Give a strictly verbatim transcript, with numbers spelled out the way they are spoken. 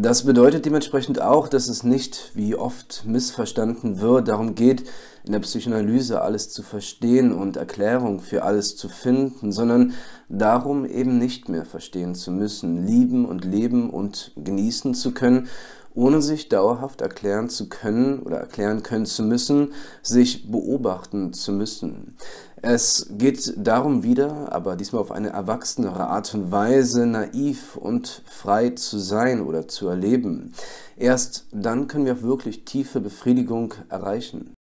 Das bedeutet dementsprechend auch, dass es nicht, wie oft missverstanden wird, darum geht, in der Psychoanalyse alles zu verstehen und Erklärung für alles zu finden, sondern darum, eben nicht mehr verstehen zu müssen, lieben und leben und genießen zu können, ohne sich dauerhaft erklären zu können oder erklären können zu müssen, sich beobachten zu müssen. Es geht darum wieder, aber diesmal auf eine erwachsenere Art und Weise, naiv und frei zu sein oder zu erleben. Erst dann können wir wirklich tiefe Befriedigung erreichen.